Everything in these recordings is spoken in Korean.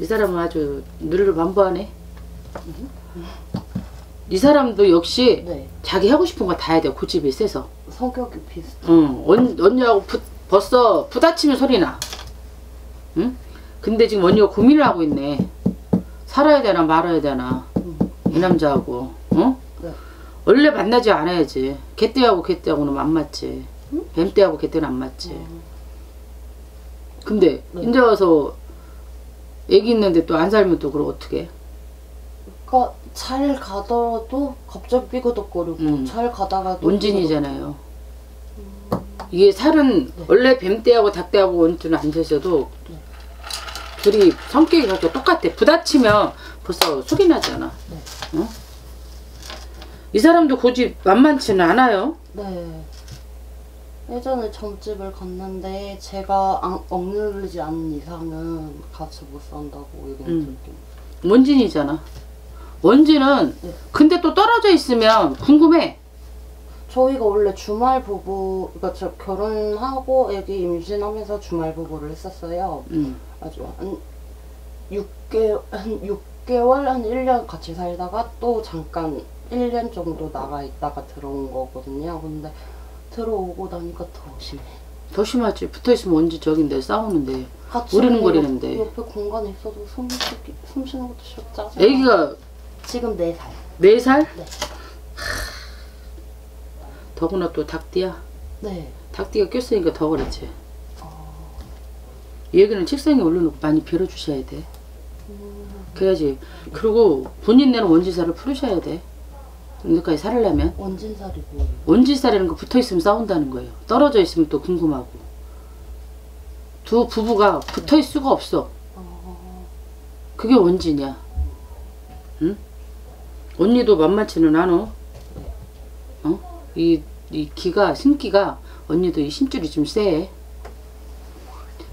이 사람은 아주 누르르 만보하네. 이 사람도 역시 네. 자기 하고 싶은 거 다 해야 돼요. 고집이 세서. 성격이 비슷해. 언니하고 벌써 부딪히면 소리 나. 응? 근데 지금 언니가 고민을 하고 있네. 살아야 되나 말아야 되나. 이 남자하고. 응? 네. 원래 만나지 않아야지. 개떼하고 개떼하고는 안 맞지. 응? 뱀떼하고 개떼는 안 맞지. 근데 네. 이제 와서 애기 있는데 또 안 살면 또 그럼 어떡해? 그러니까 잘 가더라도 갑자기 삐거덕거리고 잘 가다가도 온진이잖아요. 이게 살은 네. 원래 뱀떼하고 닭떼하고 원주는 안 됐어도 네. 둘이 성격이 그렇게 똑같아. 부딪히면 벌써 속이 나잖아. 네. 응? 이 사람도 고집 만만치는 않아요. 네. 예전에 점집을 갔는데 제가 억누르지 않는 이상은 같이 못 산다고 얘기했거든요. 원진이잖아. 원진은 네. 근데 또 떨어져 있으면 궁금해. 저희가 원래 주말 부부, 그러니까 저 결혼하고 애기 임신하면서 주말 부부를 했었어요. 아주 한 6개월, 한 1년 같이 살다가 또 잠깐 1년 정도 나가 있다가 들어온 거거든요. 근데 들어오고 나니까 더 심해. 더 심하지. 붙어있으면 언제 저긴데 싸우는데 우르릉거리는데 옆에 공간에 있어도 숨 쉬는 것도 쉽다. 애기가 지금 4살 4살? 네. 하... 더구나 또 닭띠야? 네. 닭띠가 꼈으니까 더 그렇지. 이 얘기는 책상에 올려놓고 많이 빌어주셔야 돼. 그래야지. 그리고 본인 내는 원진살을 풀으셔야 돼. 언제까지 살려면? 원진살이고. 원진살이라는 거 붙어있으면 싸운다는 거예요. 떨어져 있으면 또 궁금하고. 두 부부가 붙어있을 수가 없어. 그게 원진이야. 응? 언니도 만만치는 않아. 어? 이 기가, 신기가 언니도 이 심줄이 좀 세.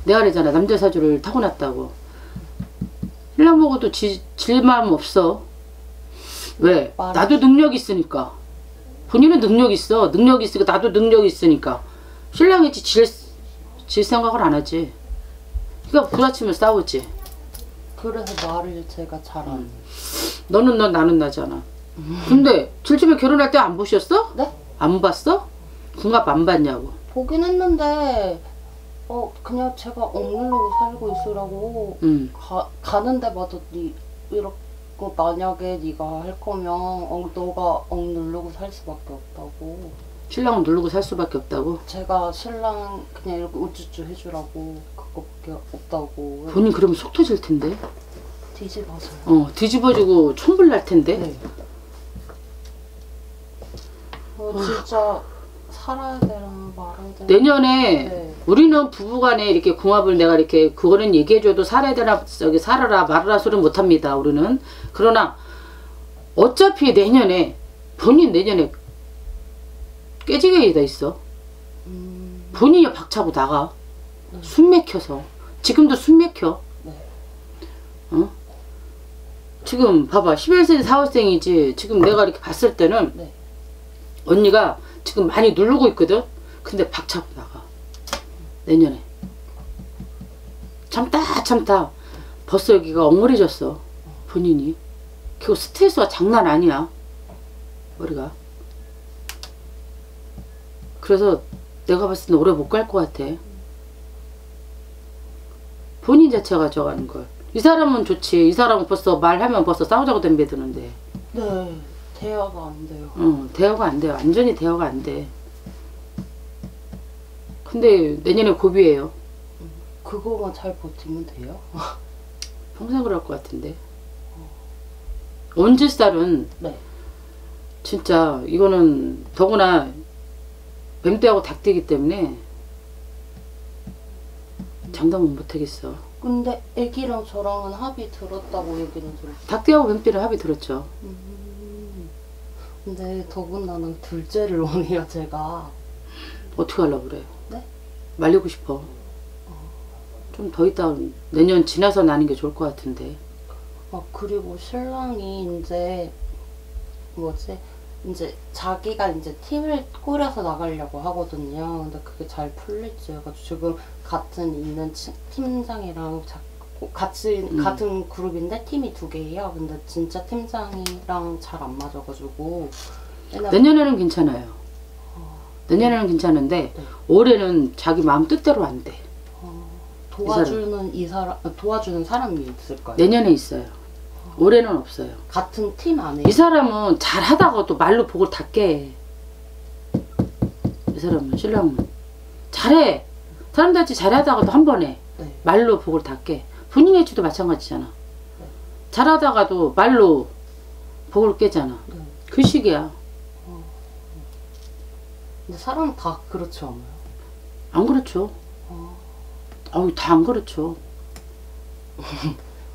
내가 그랬잖아. 남자 사주를 타고났다고. 힐랑 먹어도 질 마음 없어. 왜? 나도 능력 있으니까. 본인은 능력 있어. 능력 있으니까 나도 능력 있으니까. 신랑이 질 생각을 안 하지. 그러니까 부딪히면 싸우지. 그래서 말을 제가 잘 안 해요. 너는 넌 나는 나잖아. 근데 질집에 결혼할 때 안 보셨어? 네? 안 봤어? 궁합 안 봤냐고. 보긴 했는데 그냥 제가 억누르고 살고 있으라고 가는 데마다 이렇게 만약에 네가 할 거면 너가 억누르고 살 수밖에 없다고. 신랑은 누르고 살 수밖에 없다고? 제가 신랑 그냥 이렇게 우쭈쭈 해주라고 그거밖에 없다고. 본인 그러면 속 터질 텐데. 뒤집어져요. 뒤집어지고 총불 날 텐데. 네. 진짜 살아야 되랑 말아야 되랑. 내년에 네. 우리는 부부간에 이렇게 궁합을 내가 이렇게 그거는 얘기해줘도 살아야 되나 저기 살아라 말아라 소리는 못합니다. 우리는. 그러나 어차피 내년에 본인 내년에 깨지게 돼 있어. 본인이 박차고 나가. 네. 숨 막혀서. 지금도 숨 막혀. 네. 어? 지금 봐봐. 11세 4월생이지. 지금 내가 이렇게 봤을 때는 네. 언니가 지금 많이 누르고 있거든. 근데 박차고 나가. 내년에 참다 벌써 여기가 엉거리졌어. 본인이 그리고 스트레스가 장난 아니야. 머리가. 그래서 내가 봤을 때 오래 못 갈 것 같아. 본인 자체가 저가는 걸. 이 사람은 좋지. 이 사람은 벌써 말하면 벌써 싸우자고 덤벼드는데. 네. 대화가 안 돼요. 대화가 안 돼요. 완전히 대화가 안 돼. 근데 내년에 고비예요. 그거만 잘 버티면 돼요? 평생 그럴 것 같은데. 원진살은 네. 진짜 이거는 더구나 뱀떼하고 닭떼기 때문에 장담은 못하겠어. 근데 애기랑 저랑은 합의 들었다고 얘기는 들었어요. 닭떼하고 뱀떼는 합의 들었죠. 근데 더군다나 둘째를 원해요. 제가 어떻게 하려고 그래? 네? 말리고 싶어. 좀 더 있다 내년 지나서 나는 게 좋을 것 같은데. 그리고 신랑이 이제 이제 자기가 이제 팀을 꾸려서 나가려고 하거든요. 근데 그게 잘 풀릴지 해가지고 지금 같은 있는 팀장이랑 같은 그룹인데 팀이 2개예요. 근데 진짜 팀장이랑 잘 안 맞아가지고 내년에는 괜찮아요. 내년에는 괜찮은데 네. 올해는 자기 마음 뜻대로 안 돼. 도와주는 도와주는 사람이 있을까요? 내년에 있어요. 올해는 없어요. 같은 팀 안에 이 사람은 잘 하다가 또 말로 복을 다 깨. 이 사람은 신랑은 잘해. 사람들한테 잘하다가도 한 번에 네. 말로 복을 다 깨. 본인 해치도 마찬가지잖아. 네. 잘하다가도 말로 복을 깨잖아. 네. 그 식이야. 근데 사람 다 그렇지 않아요? 안 그렇죠. 다 안 그렇죠.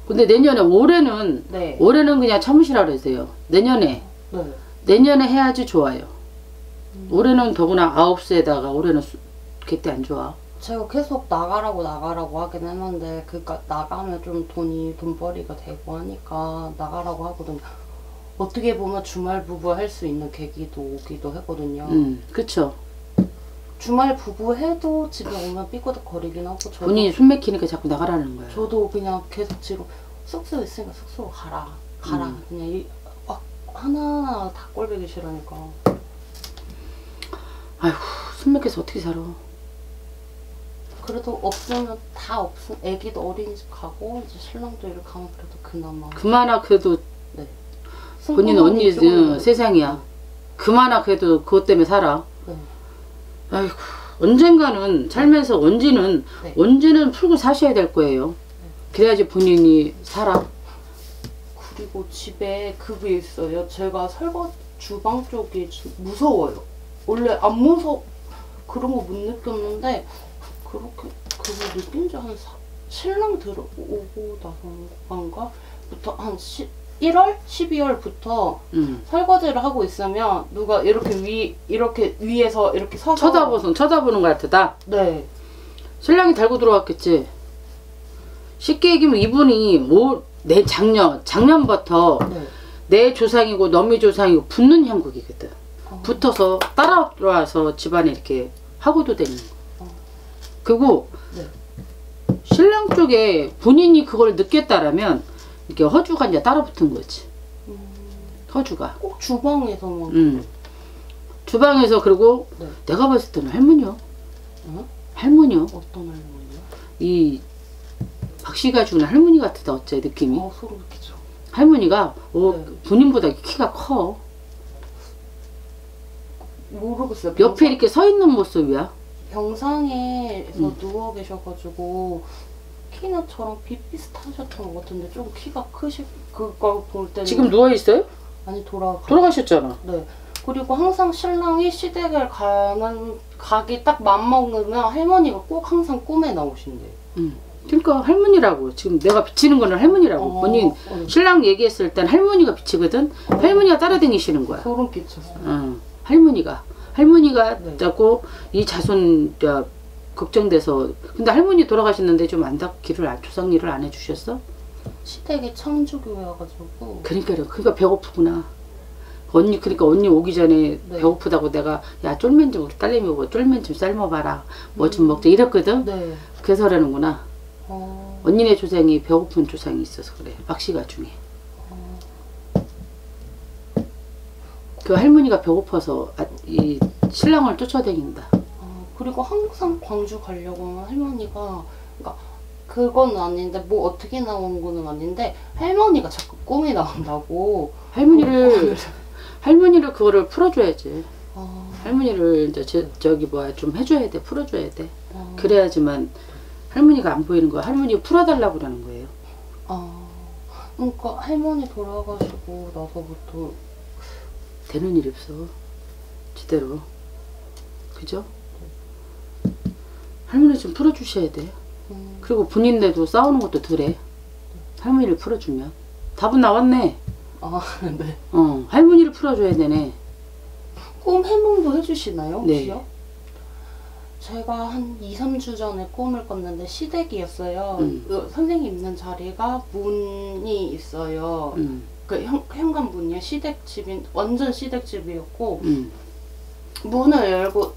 근데 내년에 올해는 네. 올해는 그냥 참으시라 그러세요. 내년에 네. 내년에 해야지 좋아요. 올해는 더구나 9시에다가 올해는 그때 안 좋아. 제가 계속 나가라고 하긴 했는데 그러니까 나가면 좀 돈벌이가 되고 하니까 나가라고 하거든요. 어떻게 보면 주말 부부 할 수 있는 계기도 오기도 했거든요. 그쵸. 주말 부부 해도 집에 오면 삐거덕거리긴 하고 본인이 숨 막히니까 자꾸 나가라는 거예요. 저도 그냥 계속 지금 숙소 있으니까 숙소 가라 그냥 하나하나 다 꼴보기 싫으니까. 아이고 숨 막혀서 어떻게 살아. 그래도 없으면 다 없으면 애기도 어린이집 가고 이제 신랑도 일을 가면 그래도 그나마 그래도 네. 본인 언니는 세상이야. 네. 그만하 그래도 그것 때문에 살아. 네. 아이고 언젠가는 살면서 원진은 네. 원진은 풀고 사셔야 될 거예요. 네. 그래야지 본인이 살아. 그리고 집에 그게 있어요. 제가 주방 쪽이 무서워요. 원래 안 그런 거 못 느꼈는데 그거 느낀 지 한 신랑 들어오고 나서부터 한 1월? 12월부터 설거지를 하고 있으면 누가 이렇게 위에서 이렇게 서서 쳐다보는 것 같다. 네. 신랑이 달고 들어왔겠지. 쉽게 얘기하면 이분이 작년부터 네. 내 조상이고 너미 조상이고 붙는 형국이거든. 붙어서 따라와서 집안에 이렇게 하고도 되는 거. 그리고 네. 신랑 쪽에 본인이 그걸 느꼈다라면 이렇게 허주가 이제 따라붙은 거지. 허주가 꼭 주방에서만 주방에서 그리고 네. 내가 봤을 때는 할머니요. 할머니요. 어떤 할머니요? 이 박씨가 주는 할머니 같다. 어째 느낌이 소름 끼쳐. 할머니가 네. 본인보다 키가 커. 모르겠어요. 옆에 이렇게 서 있는 모습이야. 병상에서 누워 계셔가지고 키는 저랑 비슷하셨던 것 같은데 좀 키가 크실 그걸 볼 때는 지금 누워 있어요? 아니 돌아가셨잖아. 네. 그리고 항상 신랑이 시댁을 가기 딱 맘먹으면 할머니가 꼭 항상 꿈에 나오신대요. 그러니까 할머니라고 지금 내가 비치는 거는 할머니라고 본인 신랑 얘기했을 땐 할머니가 비치거든. 할머니가 따라다니시는 거야. 소름 끼쳤어요. 할머니가 네. 자꾸 이 자손 걱정돼서. 근데 할머니 돌아가셨는데 좀 조상 일을 안 해주셨어? 시댁이 청주교여가지고. 그러니까 배고프구나. 언니 오기 전에 네. 배고프다고 내가 야 쫄면 좀 우리 딸내미 오고 쫄면 좀 삶아봐라 뭐 좀 먹자 이랬거든. 네. 그래서 그러는구나. 언니네 조상이 배고픈 조상이 있어서 그래. 박씨가 중에. 그 할머니가 배고파서 이 신랑을 쫓아다닌다. 그리고 항상 광주 가려고 하면 할머니가 그러니까 그건 아닌데 뭐 어떻게 나오는 거는 아닌데 할머니가 자꾸 꿈이 나온다고. 할머니를 그거를 풀어줘야지. 할머니를 이제 좀 해줘야 돼. 풀어줘야 돼. 그래야지만 할머니가 안 보이는 거야. 할머니 풀어달라고 그러는 거예요. 그러니까 할머니 돌아가시고 나서부터 되는 일이 없어 제대로. 그죠? 할머니 좀 풀어주셔야 돼. 그리고 본인들도 싸우는 것도 덜해. 할머니를 풀어주면 답은 나왔네. 네. 할머니를 풀어줘야 되네. 꿈 해몽도 해주시나요 혹시요? 네. 제가 한 2-3주 전에 꿈을 꿨는데 시댁이었어요. 그 선생님 있는 자리가 문이 있어요. 그 현관문이에요. 완전 시댁집이었고 문을 열고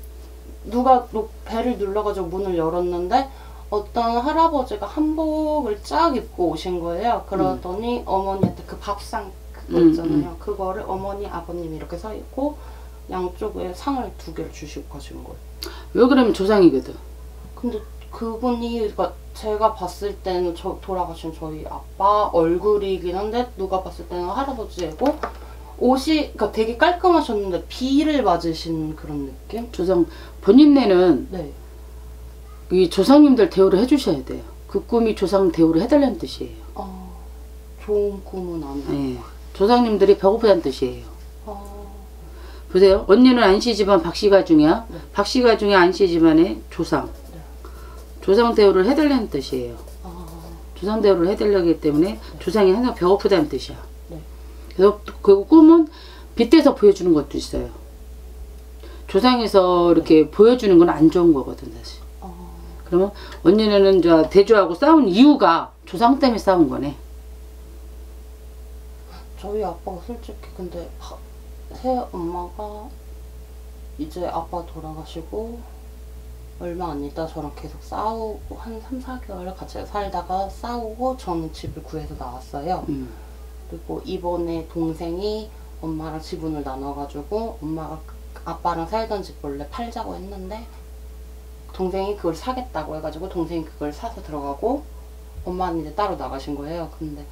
누가 배를 눌러가지고 문을 열었는데 어떤 할아버지가 한복을 쫙 입고 오신 거예요. 그러더니 어머니한테 그 밥상 그거 있잖아요. 그거를 어머니, 아버님 이렇게 서 있고 양쪽에 상을 2개를 주시고 가신 거예요. 왜 그러면 조상이거든. 근데 그분이 제가 봤을 때는 돌아가신 저희 아빠 얼굴이긴 한데 누가 봤을 때는 할아버지고 옷이 그러니까 되게 깔끔하셨는데 비를 맞으신 그런 느낌? 조상 본인네는 네. 이 조상님들 대우를 해주셔야 돼요. 그 꿈이 조상 대우를 해달라는 뜻이에요. 아, 좋은 꿈은 아니에요. 네. 조상님들이 배고프다는 뜻이에요. 아... 보세요. 언니는 안씨 집안 박씨가 중이야. 네. 박씨가 중에 안씨 집안의 조상. 네. 조상 대우를 해달라는 뜻이에요. 아... 조상 대우를 해달라기 때문에 네. 조상이 항상 배고프다는 뜻이야. 네. 그리고 꿈은 빗대서 보여주는 것도 있어요. 조상에서 이렇게 네. 보여주는 건 안 좋은 거거든 사실. 그러면 언니네는 저 대조하고 싸운 이유가 조상 때문에 싸운 거네. 저희 아빠가 솔직히 근데 새엄마가 이제 아빠 돌아가시고 얼마 안 있다 저랑 계속 싸우고 한 3-4개월 같이 살다가 싸우고 저는 집을 구해서 나왔어요. 그리고 이번에 동생이 엄마랑 지분을 나눠가지고 엄마가 아빠랑 살던 집 원래 팔자고 했는데 동생이 그걸 사겠다고 해가지고 동생이 그걸 사서 들어가고 엄마는 이제 따로 나가신 거예요. 근데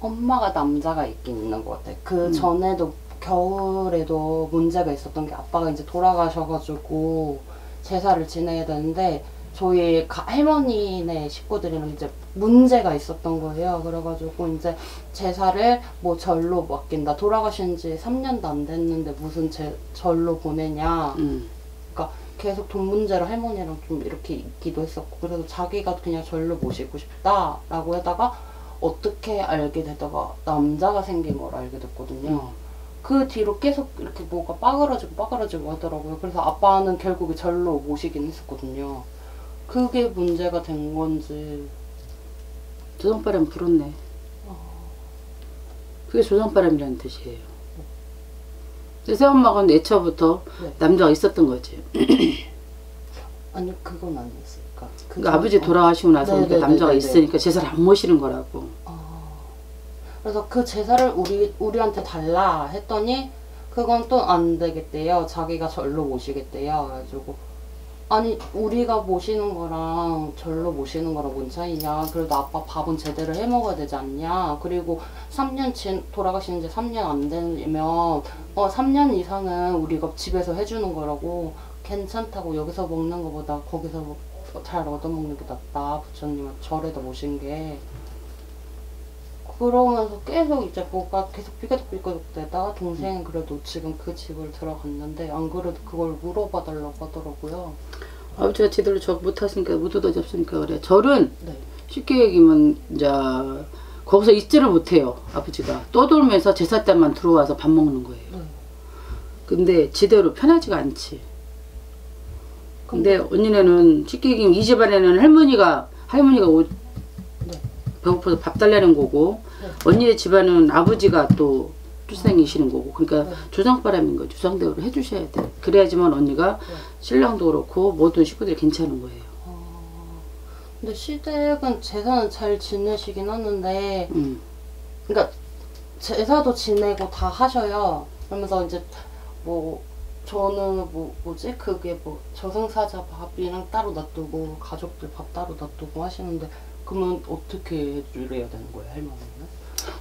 엄마가 남자가 있긴 있는 것 같아요. 그 전에도 겨울에도 문제가 있었던 게 아빠가 이제 돌아가셔가지고 제사를 지내야 되는데 저희 할머니네 식구들이랑 이제 문제가 있었던 거예요. 그래가지고 이제 제사를 뭐 절로 맡긴다. 돌아가신 지 3년도 안 됐는데 무슨 절로 보내냐. 그러니까 계속 돈 문제로 할머니랑 좀 이렇게 있기도 했었고 그래서 자기가 그냥 절로 모시고 싶다 라고 하다가 어떻게 알게 되다가 남자가 생긴 걸 알게 됐거든요. 그 뒤로 계속 이렇게 뭐가 빠그러지고 하더라고요. 그래서 아빠는 결국에 절로 모시긴 했었거든요. 그게 문제가 된 건지. 조상바람 불었네. 그게 조상바람이라는 뜻이에요. 새엄마가 애초부터 네. 남자가 있었던 거지. 아니 그건 아니었을까. 그러니까 아버지 돌아가시고 나서 그러니까 남자가 있으니까 제사를 안 모시는 거라고. 그래서 그 제사를 우리한테 달라 했더니 그건 또 안 되겠대요. 자기가 절로 모시겠대요. 그래가지고 아니 우리가 모시는 거랑 절로 모시는 거랑 뭔 차이냐. 그래도 아빠 밥은 제대로 해 먹어야 되지 않냐. 그리고 3년 돌아가시는 지 3년 안 되면 3년 이상은 우리가 집에서 해주는 거라고 괜찮다고 여기서 먹는 거보다 거기서 잘 얻어먹는 게 낫다. 부처님은 절에다 모신 게. 그러면서 계속 이제 뭐가 계속 삐그덕삐그덕 되다가 동생은 그래도 지금 그 집을 들어갔는데 안 그래도 그걸 물어봐 달라고 하더라고요. 아버지가 제대로 절 못하시니까 무도도지 없으니까 그래. 절은 네. 쉽게 얘기하면 이제 거기서 있지를 못해요. 아버지가 떠돌면서 제사 때만 들어와서 밥 먹는 거예요. 근데 지대로 편하지가 않지. 근데 언니네는 쉽게 얘기하면 이 집안에는 할머니가 네. 배고파서 밥 달라는 거고 네. 언니의 집안은 아버지가 또 출생이시는 거고 그러니까 네. 조상바람인 거예요. 조상대우를 해주셔야 돼요. 그래야지만 언니가 네. 신랑도 그렇고 모든 식구들이 괜찮은 거예요. 근데 시댁은 제사는 잘 지내시긴 하는데 그러니까 제사도 지내고 다 하셔요. 그러면서 이제 뭐 저는 뭐지? 그게 뭐 저승사자 밥이랑 따로 놔두고 가족들 밥 따로 놔두고 하시는데 그러면 어떻게 해야 되는 거예요,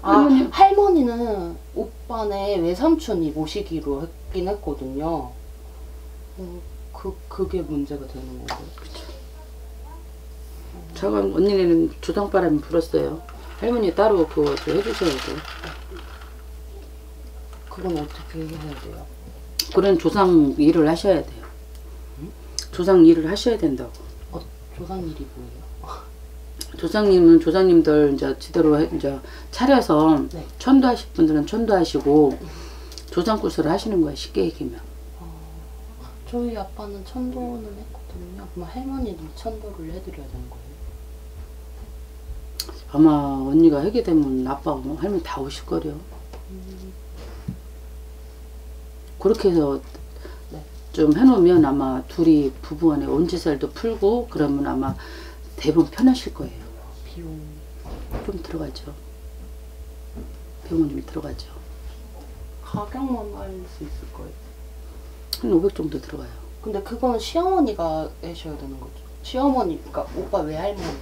할머니는? 할머니는 오빠네 외삼촌이 모시기로 했긴 했거든요. 그게 문제가 되는 거예요. 그쵸. 잠깐 언니네는 조상바람이 불었어요. 할머니 따로 그거 좀 해주셔야 돼요. 그건 어떻게 해야 돼요? 그런 조상 일을 하셔야 돼요. 응? 조상 일을 하셔야 된다고. 조상 일이 뭐예요? 조상님은 조상님들 이제 제대로 이제 차려서 네. 천도하실 분들은 천도하시고 조상구슬을 하시는 거예요. 쉽게 얘기하면. 저희 아빠는 천도는 했거든요. 그럼 할머니도 천도를 해드려야 되는 거예요? 아마 언니가 하게 되면 아빠하고 할머니 다 오실 거려. 그렇게 해서 네. 좀 해놓으면 아마 둘이 부부간에 온지살도 풀고 그러면 아마 대부분 편하실 거예요. 비용 좀 들어가죠. 비용은 좀 들어가죠. 가격만 알 수 있을 거예요. 한 500 정도 들어가요. 근데 그거는 시어머니가 내셔야 되는 거죠. 시어머니, 그러니까 오빠 외할머니시거든요.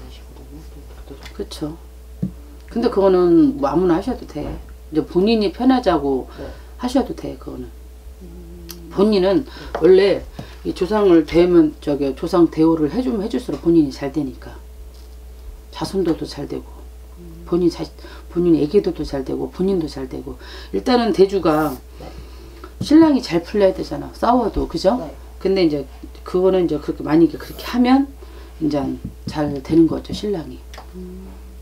그렇죠. 근데 그거는 뭐 아무나 하셔도 돼. 이제 본인이 편하자고 네. 하셔도 돼. 그거는 본인은 원래 이 조상을 대면 저기 조상 대우를 해주면 해줄수록 본인이 잘 되니까 자손도도 잘 되고 본인 애기도도 잘 되고 본인도 잘 되고 일단은 대주가 네. 신랑이 잘 풀려야 되잖아. 싸워도 그죠? 네. 근데 이제 그거는 이제 그렇게 만약에 그렇게 하면 이제 잘 되는 거죠. 신랑이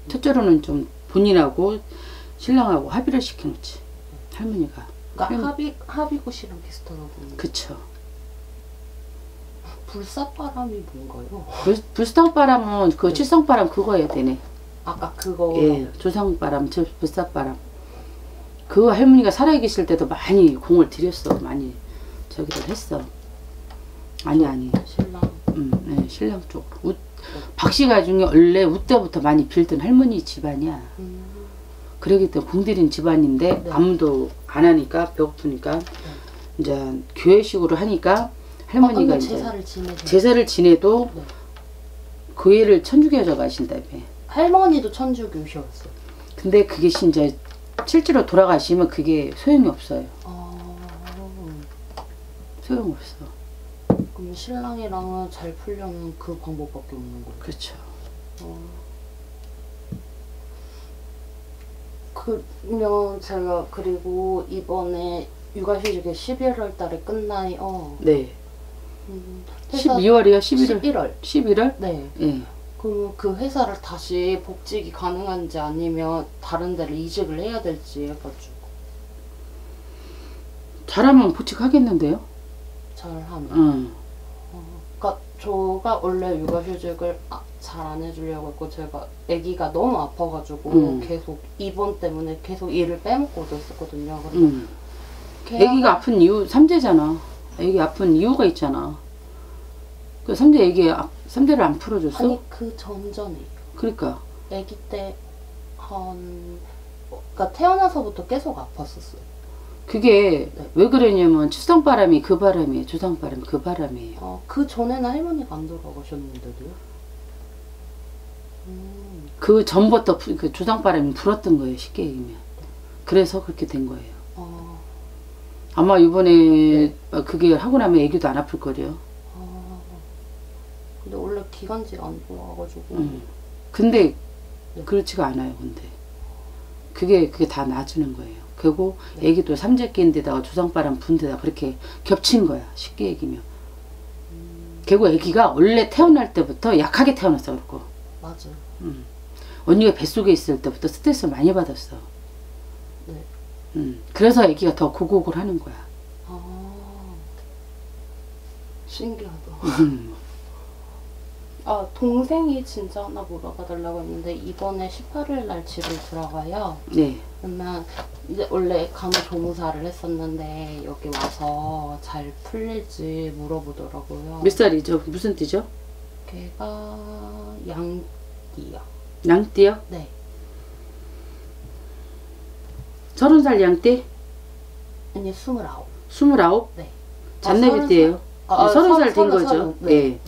첫째로는 좀 본인하고 신랑하고 합의를 시켜놓지 할머니가. 그러니까 합의고시랑 비슷하나 보네. 그쵸. 불사바람이 뭔가요? 불사바람은 그 네. 칠성바람 그거야 되네. 아까 그거. 예, 조상바람, 불사바람. 그 할머니가 살아계실 때도 많이 공을 들였어. 많이 저기를 했어. 아니. 신랑. 네, 신랑 쪽. 네. 박씨가 중에 원래 웃때부터 많이 빌던 할머니 집안이야. 그러기 때문에 공들인 집안인데 네. 아무도 안 하니까 배고프니까 네. 이제 교회식으로 하니까 할머니가 이제 제사를 지내도 네. 교회를 천주교에서 가신다며. 할머니도 천주교셨어요. 근데 그게 이제 실제로 돌아가시면 그게 소용이 없어요. 소용없어. 그럼 신랑이랑은 잘 풀려는 그 방법밖에 없는 거예요? 그렇죠. 그러면 제가 그리고 이번에 육아휴직이 11월 달에 끝나요. 네. 12월이요? 11월. 11월? 네. 네. 그럼 그 회사를 다시 복직이 가능한지 아니면 다른 데를 이직을 해야 될지 해가지고. 잘하면 복직하겠는데요? 잘하면. 그러니까 제가 원래 육아휴직을 잘 안 해주려고 했고 제가 아기가 너무 아파가지고 계속 입원 때문에 계속 일을 빼먹고 있었거든요. 아기가 아픈 이유, 삼재잖아. 아기 아픈 이유가 있잖아. 그 삼재 삼재를 안 풀어줬어? 아니 그 전전에. 그러니까. 아기 때 그러니까 태어나서부터 계속 아팠었어요. 그게 네. 왜 그러냐면 칠성바람이 그 바람이에요. 조상바람이 그 바람이에요. 그 전에는 할머니가 안 돌아가셨는데도요? 그 전부터 그 조상바람이 불었던 거예요. 쉽게 얘기하면. 그래서 그렇게 된 거예요. 아마 이번에 네. 그게 하고 나면 애기도 안 아플 거래요. 근데 원래 기관지 안 좋아가지고. 근데 네. 그렇지가 않아요. 근데 그게 다 놔주는 거예요. 그리고 네. 애기도 삼재끼인 데다가 조상바람 분 데다가 그렇게 겹친 거야. 쉽게 얘기하면. 그리고 애기가 원래 태어날 때부터 약하게 태어났어. 그렇고. 맞아. 언니가 뱃속에 있을 때부터 스트레스 많이 받았어. 네. 그래서 애기가 더 고고고를 하는 거야. 신기하다. 아, 동생이 진짜 하나 물어봐달라고 했는데 이번에 18일 날 집을 들어가요. 네. 그러면 이제 원래 간호 조무사를 했었는데 여기 와서 잘 풀릴지 물어보더라고요. 몇 살이죠? 무슨 띠죠? 걔가 양띠요. 양띠요? 네. 30살 양띠? 아니 29. 29? 네. 잔나비 띠예요. 30살 된 거죠. 네. 네.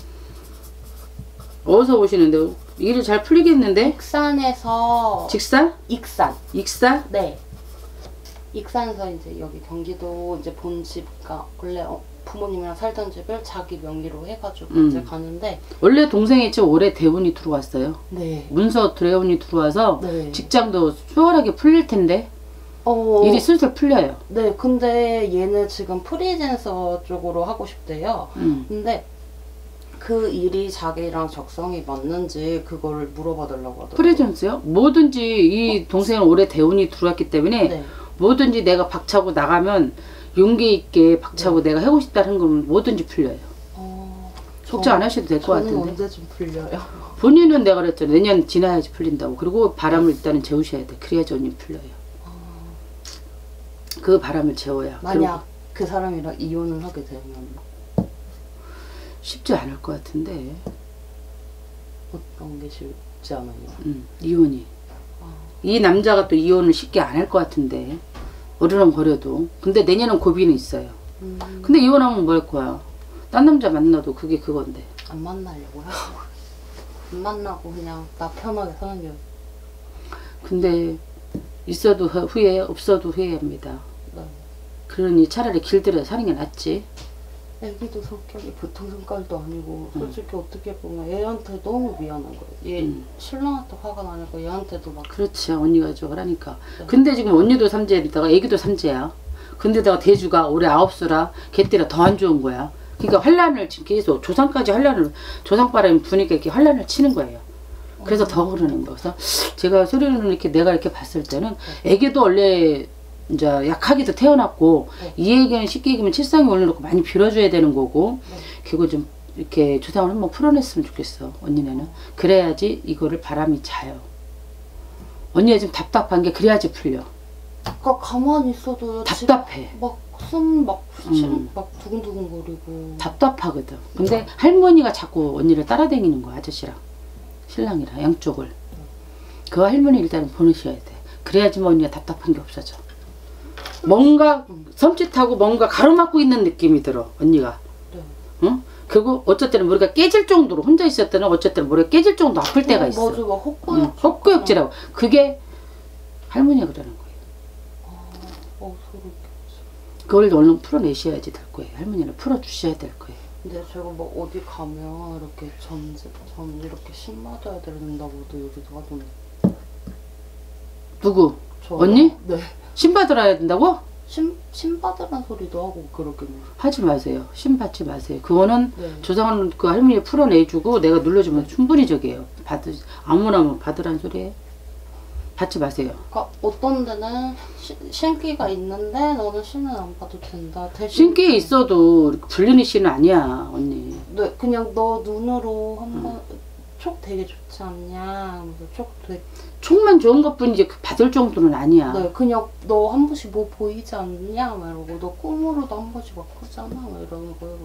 어디서 오시는데? 일이 잘 풀리겠는데? 익산에서. 직산? 익산. 익산? 네. 익산에서 이제 여기 경기도 이제 본 집가 원래 부모님이랑 살던 집을 자기 명의로 해가지고 이제 가는데 원래 동생이 참 올해 대운이 들어왔어요. 네. 문서 대운이 들어와서 네. 직장도 수월하게 풀릴 텐데 일이 슬슬 풀려요. 네. 근데 얘는 지금 프리랜서 쪽으로 하고 싶대요. 근데 그 일이 자기랑 적성이 맞는지 그걸 물어봐달라고 하더라고요. 프리랜서요? 뭐든지 이 동생은 올해 대운이 들어왔기 때문에 네. 뭐든지 내가 박차고 나가면 용기 있게 박차고 네. 내가 하고 싶다는 건 뭐든지 풀려요. 걱정 안 하셔도 될 것 같은데. 언제 좀 풀려요? 본인은 내가 그랬잖아요. 내년 지나야지 풀린다고. 그리고 바람을 일단은 재우셔야 돼. 그래야지 언니 풀려요. 그 바람을 재워야. 만약 그 사람이랑 이혼을 하게 되면 쉽지 않을 것 같은데. 어떤 게 쉽지 않아요? 이혼이. 아. 이 남자가 또 이혼을 쉽게 안 할 것 같은데 어리렁거려도. 근데 내년은 고비는 있어요. 근데 이혼하면 뭐 할 거야? 딴 남자 만나도 그게 그건데. 안 만나려고요? 안 만나고 그냥 나 편하게 사는 게. 근데 있어도 후회, 없어도 후회합니다. 네. 그러니 차라리 길들여 사는 게 낫지. 애기도 성격이 보통 성깔도 아니고 솔직히 어떻게 보면 얘한테 너무 미안한 거예요. 얘 신랑한테 화가 나니까 얘한테도 막. 그렇지, 언니가 저거라니까. 네. 근데 지금 언니도 삼재에다가 애기도 삼재야. 근데다가 대주가 올해 9수라 걔때라 더 안 좋은 거야. 그러니까 환란을 지금 계속 조상까지 환란을, 조상바람이 부니까 이렇게 환란을 치는 거예요. 그래서 더 그러는 거예요. 그래서 제가 소리로는 이렇게 내가 이렇게 봤을 때는 애기도 원래 이제 약하게도 태어났고, 네. 이 얘기는 쉽게 얘기하면 칠상에 올려놓고 많이 빌어줘야 되는 거고, 네. 그리고 좀 이렇게 조상을 한번 풀어냈으면 좋겠어, 언니네는. 그래야지 이거를 바람이 자요. 언니가 지금 답답한 게 그래야지 풀려. 그러니까 가만히 있어도 답답해. 막 숨 막 두근두근 거리고. 답답하거든. 근데 네. 할머니가 자꾸 언니를 따라다니는 거야, 아저씨랑. 신랑이랑 양쪽을. 그 할머니 일단은 보내셔야 돼. 그래야지만 언니가 답답한 게 없어져. 뭔가 섬찟하고 뭔가 가로막고 있는 느낌이 들어, 언니가. 네. 응? 그리고 어쨌든 머리가 깨질 정도로, 혼자 있을 때는 어쨌든 머리가 깨질 정도 아플 때가 있어. 맞아, 막 헛구역질하고. 그게 할머니가 그러는 거예요. 그걸 얼른 풀어내셔야지 될 거예요. 할머니는 풀어주셔야 될 거예요. 근데 제가 막 어디 가면 이렇게 점 이렇게 신 맞아야 된다고도 여기도 하던데. 누구? 저 언니? 네. 신 받으라야 된다고? 신 받으란 소리도 하고 그렇게. 하지 마세요. 신 받지 마세요. 그거는 네. 조상은 그 할머니 풀어내주고 내가 눌러주면 네. 충분히 저기예요. 아무나 받으란 소리예요. 받지 마세요. 그러니까 어떤 데는 신기가 있는데 너는 신은 안 봐도 된다. 신기 있어도 불리는 신은 아니야, 언니. 네, 그냥 너 눈으로 한번 촉 되게 좋지 않냐. 촉만 좋은 것뿐이지 받을 정도는 아니야. 네, 그냥 너 한 번씩 뭐 보이지 않냐 막 이러고, 너 꿈으로도 한 번씩 막 꾸잖아 막 이러는 거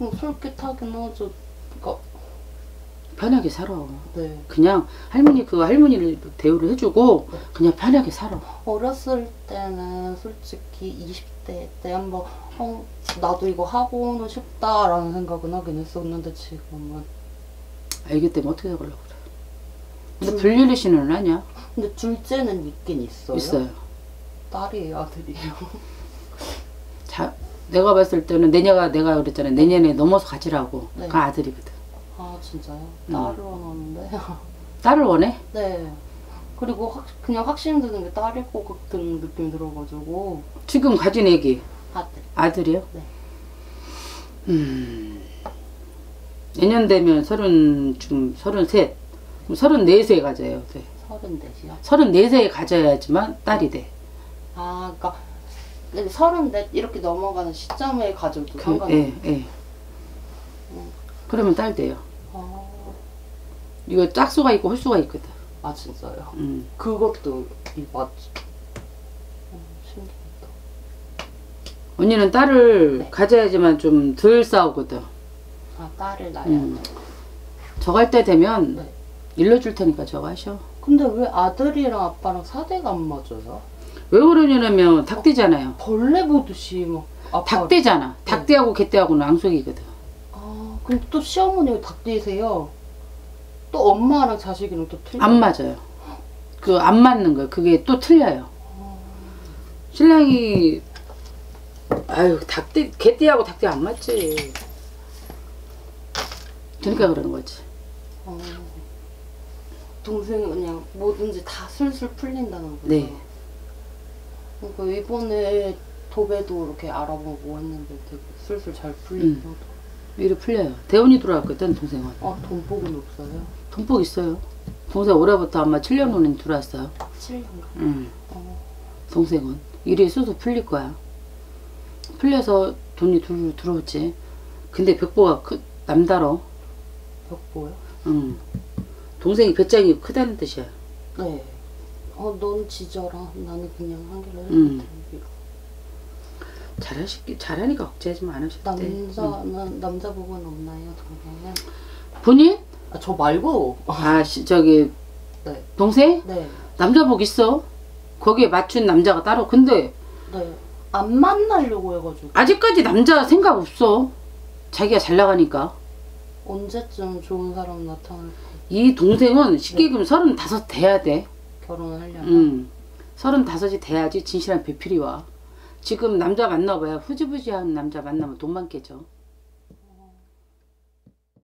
이러고. 솔깃하긴 하죠. 그러니까 편하게 살아. 네. 그냥 할머니 그 할머니를 대우를 해주고 네. 그냥 편하게 살아. 어렸을 때는 솔직히 20대 때 한번 나도 이거 하고는 싶다라는 생각은 하긴 했었는데 지금은. 알기 때문에 어떻게 해보려고 그래. 근데 불륜의 신은 아니야. 근데 둘째는 있긴 있어요. 있어요. 딸이에요, 아들이에요. 자, 내가 봤을 때는 내가 그랬잖아요. 내년에 넘어서 가지라고. 네. 그 아들이거든. 아 진짜요? 딸을 원하는데. 딸을 원해? 네. 그리고 그냥 확신 드는 게 딸일 것 같은 느낌이 들어가지고. 지금 가진 애기? 아들. 아들이요? 네. 내년 되면 33. 그럼 34세에 가져요. 네. 34세요? 34세에 가져야지만 딸이 돼. 아 그러니까 34 이렇게 넘어가는 시점에 가져도 상관없네. 예. 그러면 딸 돼요. 아... 이거 짝수가 있고 홀수가 있거든. 아 진짜요? 그것도 맞죠. 신기하다. 언니는 딸을 네. 가져야지만 좀 덜 싸우거든. 아 딸을 낳아야 저갈 때 되면 네. 일러줄 테니까 저거 하셔. 근데 왜 아들이랑 아빠랑 사대가 안 맞아요? 왜 그러냐면 닭대잖아요. 벌레 보듯이 막 아빠를... 닭대잖아. 닭대하고 네. 개대하고는 앙숙이거든. 그럼 또 시어머니가 닭띠세요. 또 엄마랑 자식이랑 또 틀려요. 안 맞아요. 그 안 맞는 거예요. 그게 또 틀려요. 신랑이 아유 개띠하고 닭띠 안 맞지. 그러니까 그러는 거지. 동생은 그냥 뭐든지 다 술술 풀린다는 거죠. 네. 그러니까 이번에 도배도 이렇게 알아보고 했는데 되게 술술 잘 풀리고. 위로 풀려요. 대운이 들어왔거든, 동생은. 아, 돈복은 없어요? 돈복 있어요. 동생 올해부터 아마 7년 후는 들어왔어요. 7년간? 응. 동생은. 일이 쑥쑥 풀릴 거야. 풀려서 돈이 들어오지. 근데 벽보가 남다러. 벽보요? 응. 동생이 배짱이 크다는 뜻이야. 네. 넌 지져라. 나는 그냥 한길로 해줄게. 잘하니까 걱정하지 마. 안 하실 때. 남자 부분 없나요, 동생은? 본인? 아, 저 말고. 아, 저기 네. 동생? 네. 남자복 있어? 거기에 맞춘 남자가 따로. 근데 네. 안 만나려고 해가지고. 아직까지 남자 생각 없어. 자기가 잘 나가니까. 언제쯤 좋은 사람 나타날까? 이 동생은 식기금 네. 35 돼야 돼. 결혼을 하려면? 응. 35이 돼야지 진실한 배필이 와. 지금 남자 만나봐야 후지부지한 남자 만나면 돈만 깨져.